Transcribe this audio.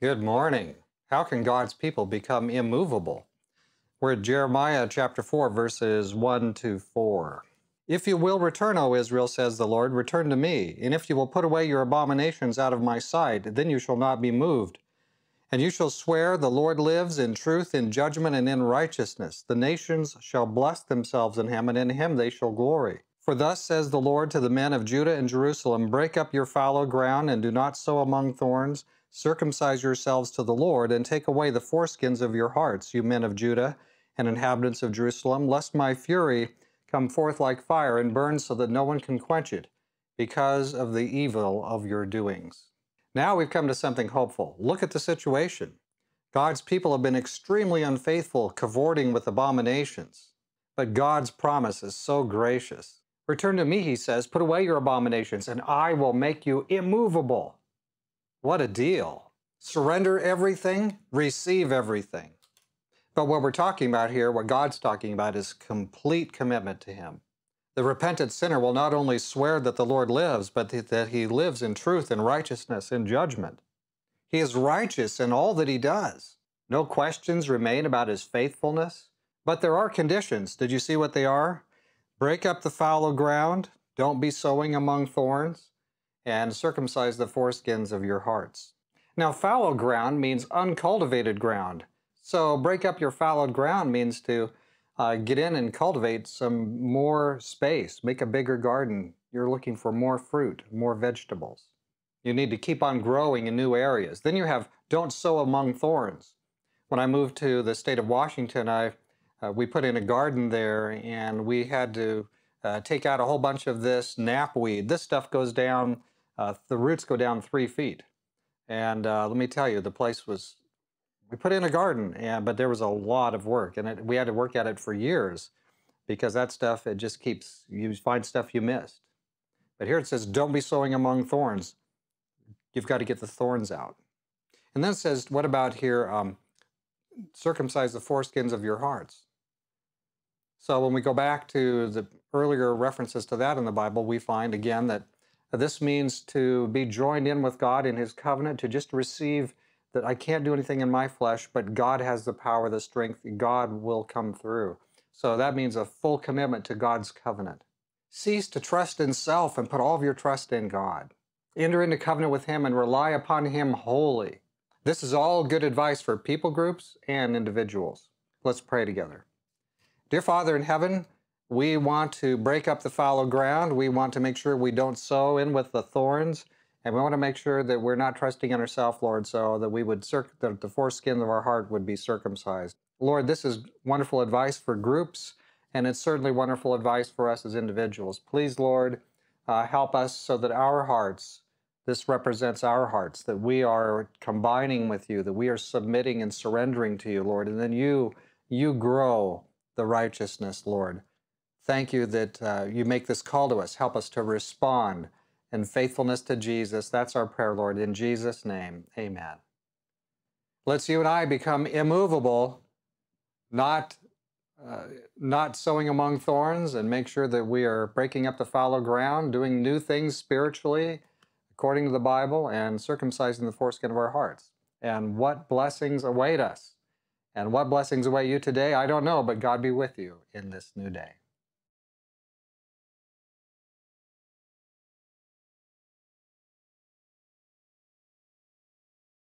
Good morning. How can God's people become immovable? We're at Jeremiah chapter 4, verses 1 to 4. If you will return, O Israel, says the Lord, return to me. And if you will put away your abominations out of my sight, then you shall not be moved. And you shall swear, the Lord lives in truth, in judgment, and in righteousness. The nations shall bless themselves in him, and in him they shall glory. For thus says the Lord to the men of Judah and Jerusalem, break up your fallow ground, and do not sow among thorns. Circumcise yourselves to the Lord, and take away the foreskins of your hearts, you men of Judah and inhabitants of Jerusalem, lest my fury come forth like fire and burn so that no one can quench it, because of the evil of your doings. Now we've come to something hopeful. Look at the situation. God's people have been extremely unfaithful, cavorting with abominations. But God's promise is so gracious. Return to me, he says, put away your abominations, and I will make you immovable. What a deal. Surrender everything, receive everything. But what we're talking about here, what God's talking about, is complete commitment to him. The repentant sinner will not only swear that the Lord lives, but that he lives in truth and righteousness and judgment. He is righteous in all that he does. No questions remain about his faithfulness. But there are conditions. Did you see what they are? Break up the fallow ground. Don't be sowing among thorns. And circumcise the foreskins of your hearts. Now, fallow ground means uncultivated ground. So break up your fallowed ground means to get in and cultivate some more space, make a bigger garden. You're looking for more fruit, more vegetables. You need to keep on growing in new areas. Then you have don't sow among thorns. When I moved to the state of Washington, we put in a garden there, and we had to take out a whole bunch of this knapweed. This stuff goes down, the roots go down 3 feet. And let me tell you, the place was, we put in a garden, but there was a lot of work. And we had to work at it for years because that stuff, it just keeps, you find stuff you missed. But here it says, don't be sowing among thorns. You've got to get the thorns out. And then it says, what about here, circumcise the foreskins of your hearts. So when we go back to the earlier references to that in the Bible, we find again that this means to be joined in with God in his covenant, to just receive that I can't do anything in my flesh, but God has the power, the strength, God will come through. So that means a full commitment to God's covenant. Cease to trust in self and put all of your trust in God. Enter into covenant with him and rely upon him wholly. This is all good advice for people groups and individuals. Let's pray together. Dear Father in heaven, we want to break up the fallow ground. We want to make sure we don't sow in with the thorns. And we want to make sure that we're not trusting in ourselves, Lord, so that we would that the foreskin of our heart would be circumcised. Lord, this is wonderful advice for groups, and it's certainly wonderful advice for us as individuals. Please, Lord, help us so that our hearts, this represents our hearts, that we are combining with you, that we are submitting and surrendering to you, Lord. And then you grow the righteousness, Lord. Thank you that you make this call to us. Help us to respond in faithfulness to Jesus. That's our prayer, Lord. In Jesus' name, amen. Let's you and I become immovable, not sowing among thorns, and make sure that we are breaking up the fallow ground, doing new things spiritually, according to the Bible, and circumcising the foreskin of our hearts. And what blessings await us. And what blessings await you today, I don't know, but God be with you in this new day.